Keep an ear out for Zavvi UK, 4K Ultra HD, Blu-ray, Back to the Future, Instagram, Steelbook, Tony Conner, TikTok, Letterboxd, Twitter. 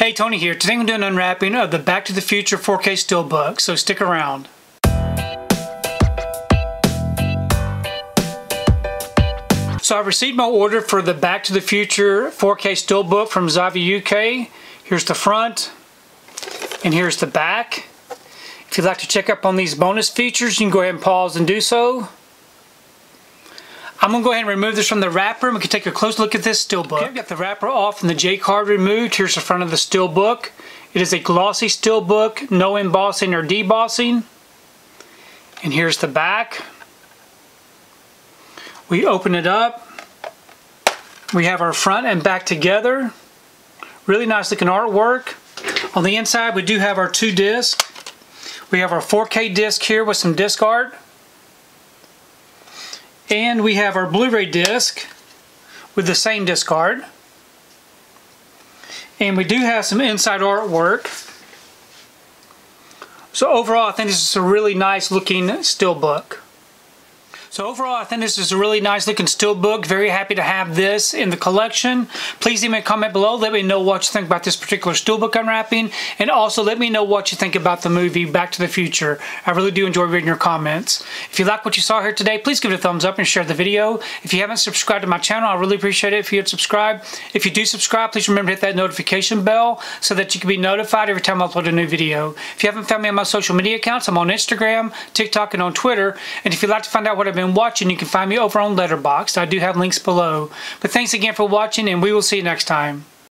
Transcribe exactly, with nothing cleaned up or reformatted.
Hey, Tony here. Today I'm doing an unwrapping of the Back to the Future four K Steelbook, so stick around. So I received my order for the Back to the Future four K Steelbook from Zavvi U K. Here's the front, and here's the back. If you'd like to check up on these bonus features, you can go ahead and pause and do so. I'm going to go ahead and remove this from the wrapper and we can take a close look at this steelbook. Okay, I've got the wrapper off and the J card removed. Here's the front of the steelbook. It is a glossy steelbook, no embossing or debossing. And here's the back. We open it up. We have our front and back together. Really nice looking artwork. On the inside we do have our two discs. We have our four K disc here with some disc art. And we have our Blu-ray disc with the same disc art. And we do have some inside artwork. So overall, I think this is a really nice looking steelbook. So overall, I think this is a really nice looking steelbook. Very happy to have this in the collection. Please leave me a comment below. Let me know what you think about this particular steelbook unwrapping. And also let me know what you think about the movie Back to the Future. I really do enjoy reading your comments. If you like what you saw here today, please give it a thumbs up and share the video. If you haven't subscribed to my channel, I really appreciate it if you'd subscribe. If you do subscribe, please remember to hit that notification bell so that you can be notified every time I upload a new video. If you haven't found me on my social media accounts, I'm on Instagram, TikTok, and on Twitter. And if you'd like to find out what I've been Been watching, you can find me over on Letterboxd. I do have links below. But thanks again for watching, and we will see you next time.